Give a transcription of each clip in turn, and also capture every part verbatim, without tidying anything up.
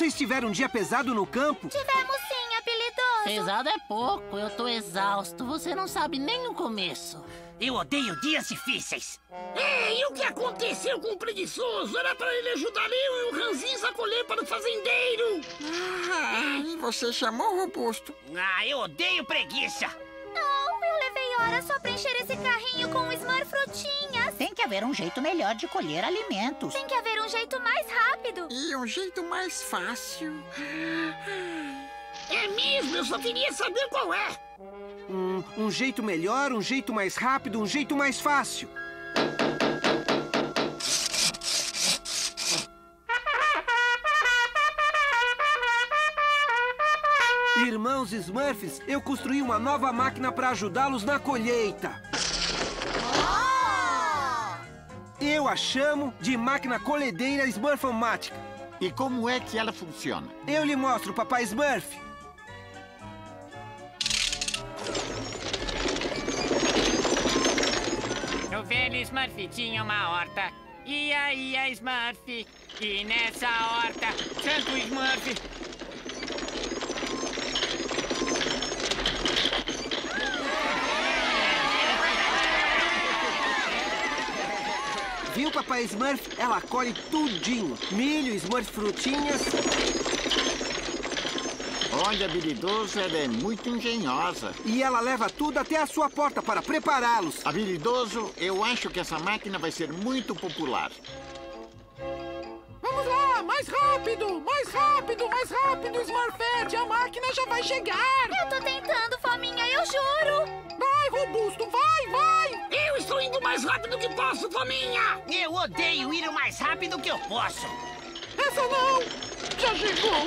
vocês tiveram um dia pesado no campo? Tivemos sim, apelidoso. Pesado é pouco, eu tô exausto. Você não sabe nem o começo. Eu odeio dias difíceis. É, e o que aconteceu com o preguiçoso? Era pra ele ajudar eu e o ranzinho a colher para o fazendeiro. Ah, e você chamou o robusto. Ah, eu odeio preguiça. Não, eu levei horas só pra encher esse carrinho com o Smurfrutinhas. Tem que haver um jeito melhor de colher alimentos. Tem que haver um jeito mais rápido. E um jeito mais fácil. É mesmo, eu só queria saber qual é. Hum, um jeito melhor, um jeito mais rápido, um jeito mais fácil. Irmãos Smurfs, eu construí uma nova máquina para ajudá-los na colheita. Oh! Eu a chamo de Máquina Coledeira Smurfomática. E como é que ela funciona? Eu lhe mostro, papai Smurf. O velho Smurf tinha uma horta. E aí, a Smurf? E nessa horta, Santo Smurf... Viu, papai Smurf? Ela colhe tudinho. Milho, Smurf, frutinhas... Olha, habilidoso, ela é muito engenhosa. E ela leva tudo até a sua porta para prepará-los. Habilidoso, eu acho que essa máquina vai ser muito popular. Vamos lá, mais rápido, mais rápido, mais rápido, Smurfette. A máquina já vai chegar. Eu tô tentando, faminha, eu juro. Vai, Robusto, vai, vai. Eu estou indo o mais rápido que posso, faminha. Eu odeio ir o mais rápido que eu posso. Essa não, já chegou.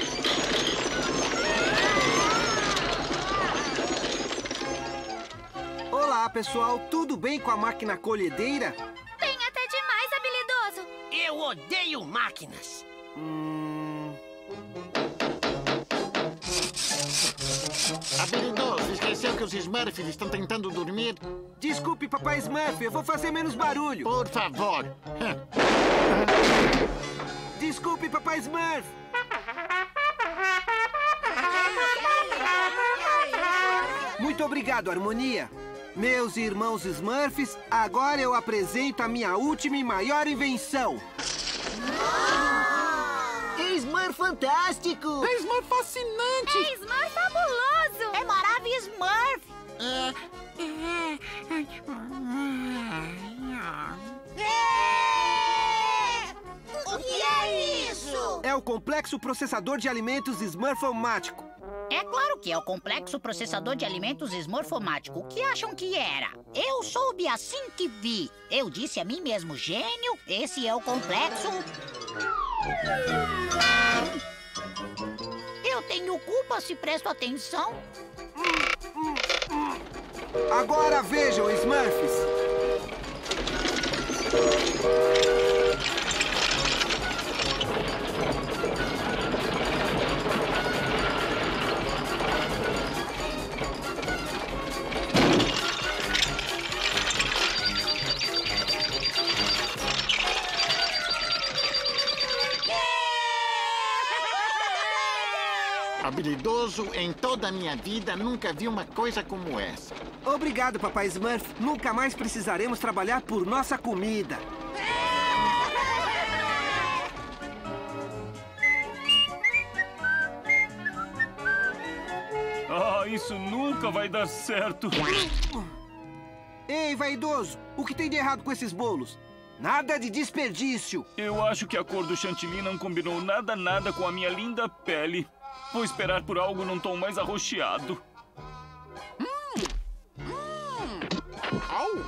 Olá, pessoal, tudo bem com a máquina colhedeira? Bem até demais, habilidoso. Eu odeio máquinas. Hum... Habilidoso, esqueceu que os Smurfs estão tentando dormir? Desculpe, papai Smurf, eu vou fazer menos barulho. Por favor. Desculpe, papai Smurf. Muito obrigado, Harmonia. Meus irmãos Smurfs, agora eu apresento a minha última e maior invenção. Oh! É Smurf fantástico! É Smurf fascinante! É Smurf fabuloso! É maravilhoso, Smurf! É... O que é isso? É o Complexo Processador de Alimentos Smurfomático. É claro que é o Complexo Processador de Alimentos Smurfomático. O que acham que era? Eu soube assim que vi. Eu disse a mim mesmo, gênio, esse é o complexo... Eu tenho culpa se presto atenção. Agora vejam, Smurfs. Habilidoso, em toda a minha vida, nunca vi uma coisa como essa. Obrigado, papai Smurf. Nunca mais precisaremos trabalhar por nossa comida. Ah, isso nunca vai dar certo. Ei, vaidoso, o que tem de errado com esses bolos? Nada de desperdício. Eu acho que a cor do chantilly não combinou nada, nada com a minha linda pele. Vou esperar por algo num tom mais arroxeado. Hum. Hum.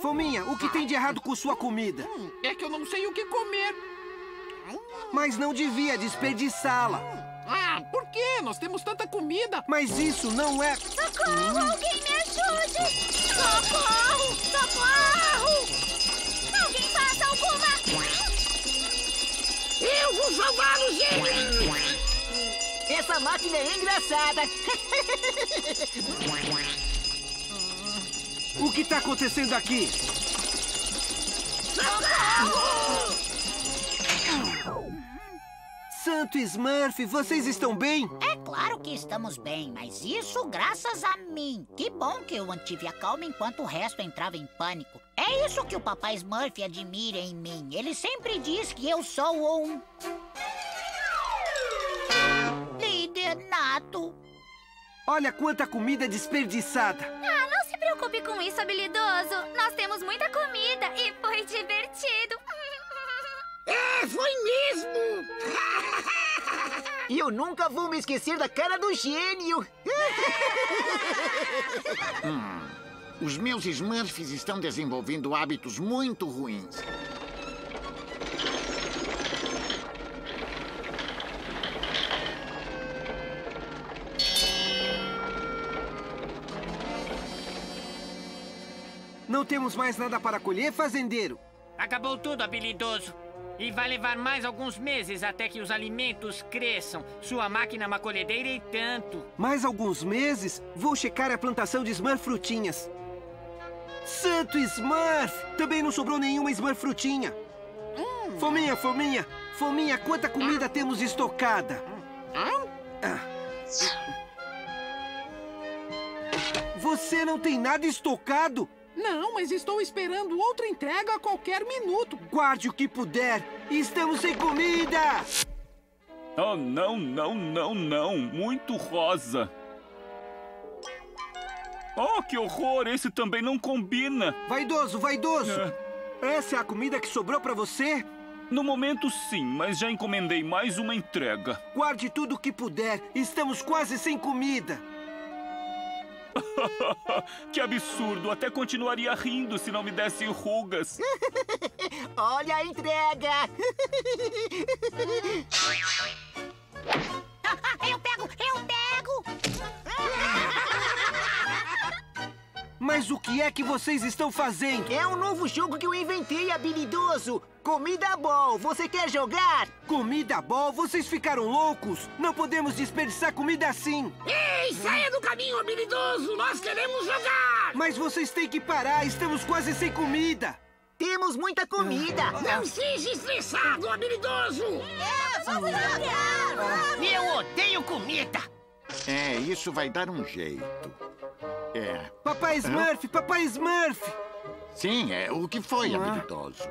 Fominha, o que tem de errado com sua comida? Hum. É que eu não sei o que comer. Mas não devia desperdiçá-la. Ah, por quê? Nós temos tanta comida. Mas isso não é... Socorro, alguém me ajude! Socorro, socorro! Alguém faça alguma... Eu vou salvá-lo, gente! Essa máquina é engraçada. O que tá acontecendo aqui? Socorro! Santo Smurf, vocês estão bem? É claro que estamos bem, mas isso graças a mim. Que bom que eu mantive a calma enquanto o resto entrava em pânico. É isso que o papai Smurf admira em mim. Ele sempre diz que eu sou um... líder nato. Olha quanta comida desperdiçada. Ah, não se preocupe com isso, habilidoso. Nós temos muita comida e foi divertido. É, foi mesmo! E eu nunca vou me esquecer da cara do gênio! hum, os meus Smurfs estão desenvolvendo hábitos muito ruins. Não temos mais nada para colher, fazendeiro. Acabou tudo, habilidoso. E vai levar mais alguns meses até que os alimentos cresçam. Sua máquina macolhedeira e tanto. Mais alguns meses? Vou checar a plantação de Smurfrutinhas. Santo Smurf! Também não sobrou nenhuma Smurfrutinha. Hum. Fominha, fominha. Fominha, quanta comida temos estocada? Hum. Ah. Você não tem nada estocado? Não, mas estou esperando outra entrega a qualquer minuto. Guarde o que puder. Estamos sem comida. Oh, não, não, não, não. Muito rosa. Oh, que horror. Esse também não combina. Vaidoso, vaidoso. É. Essa é a comida que sobrou pra você? No momento, sim, mas já encomendei mais uma entrega. Guarde tudo o que puder. Estamos quase sem comida. Que absurdo! Até continuaria rindo se não me dessem rugas. Olha a entrega! Eu pego! Eu pego! Mas o que é que vocês estão fazendo? É um novo jogo que eu inventei, habilidoso! Comida Ball, você quer jogar? Comida Ball? Vocês ficaram loucos? Não podemos desperdiçar comida assim! Ei, saia do caminho, habilidoso! Nós queremos jogar! Mas vocês têm que parar, estamos quase sem comida! Temos muita comida! Não seja estressado, habilidoso! É, vamos jogar! Eu odeio comida! É, isso vai dar um jeito. É. Papai Smurf, Hã? Papai Smurf! Sim, é o que foi, ah. habilidoso.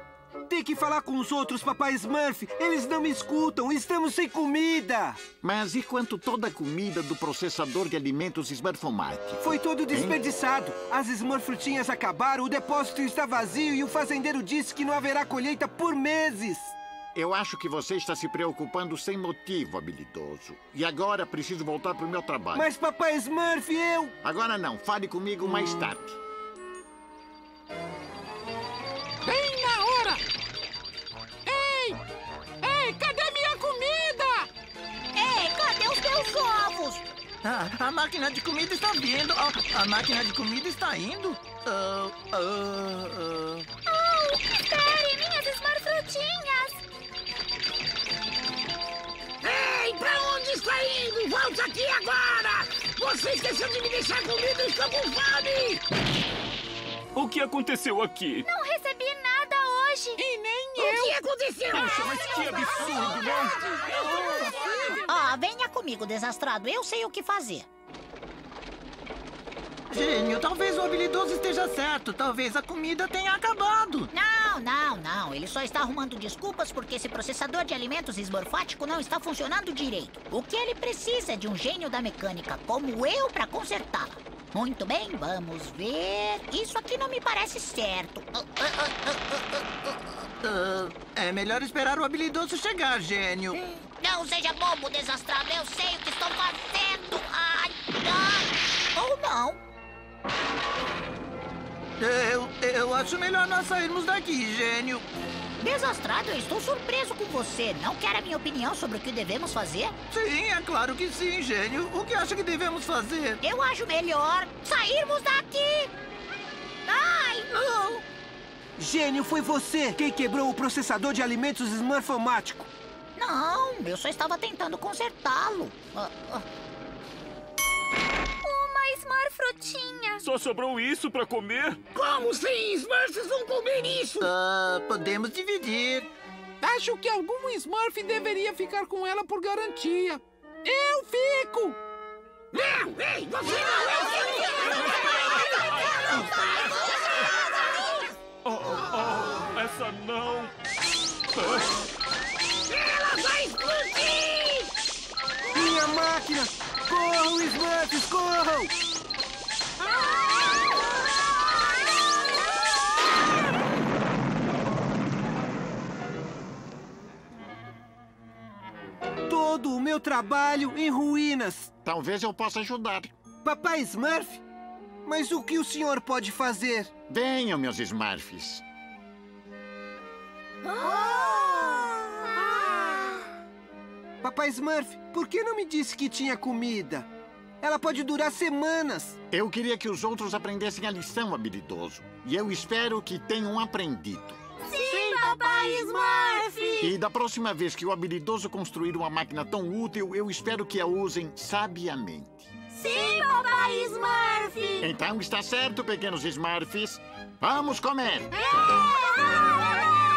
Tem que falar com os outros, Papai Smurf. Eles não me escutam, estamos sem comida. Mas e quanto toda a comida do processador de alimentos Smurfomático? Foi todo desperdiçado. Hein? As Smurfrutinhas acabaram, o depósito está vazio e o fazendeiro disse que não haverá colheita por meses. Eu acho que você está se preocupando sem motivo, habilidoso. E agora preciso voltar para o meu trabalho. Mas, Papai Smurf, eu... Agora não. Fale comigo mais tarde. Bem na hora! Ei! Ei, cadê minha comida? Ei, cadê os teus ovos? Ah, a máquina de comida está vindo. Oh, a máquina de comida está indo. Oh, oh, oh. Oh, espere, minhas Smurfrutinhas! Ei, pra onde está indo? Volta aqui agora! Você esqueceu de me deixar comida e estou com fome! O que aconteceu aqui? Não recebi nada hoje! E nem o eu! O que aconteceu? Poxa, mas que absurdo, né? Ah, venha comigo, desastrado. Eu sei o que fazer. Gênio, talvez o habilidoso esteja certo. Talvez a comida tenha acabado. Não, não, não. Ele só está arrumando desculpas porque esse processador de alimentos esmorfático não está funcionando direito. O que ele precisa é de um gênio da mecânica como eu para consertá-la. Muito bem, vamos ver... Isso aqui não me parece certo. Uh, é melhor esperar o habilidoso chegar, gênio. Não seja bobo, desastrado. Eu sei o que estou fazendo. Ai, ai. Ou não. Eu, eu acho melhor nós sairmos daqui, gênio. Desastrado, eu estou surpreso com você. Não quer a minha opinião sobre o que devemos fazer? Sim, é claro que sim, gênio. O que acha que devemos fazer? Eu acho melhor sairmos daqui. Ai, não! Gênio, foi você quem quebrou o processador de alimentos Smurfomático. Não, eu só estava tentando consertá-lo. Ah, ah. Smurfrutinha. Só sobrou isso pra comer? Como sim? Smurfs vão comer isso? Ah, podemos dividir. Acho que algum Smurf deveria ficar com ela por garantia. Eu fico! Não! Ei, você não! Oh, oh, essa não! Ela vai explodir! Minha máquina! Corram, Smurfs, corram! Todo o meu trabalho em ruínas. Talvez eu possa ajudar. Papai Smurf? Mas o que o senhor pode fazer? Venham, meus Smurfs. Oh! Ah! Papai Smurf, por que não me disse que tinha comida? Ela pode durar semanas. Eu queria que os outros aprendessem a lição, habilidoso. E eu espero que tenham aprendido. Sim! Papai Smurf! E da próxima vez que o habilidoso construir uma máquina tão útil, eu espero que a usem sabiamente. Sim, Papai Smurf! Então está certo, pequenos Smurfs. Vamos comer! É!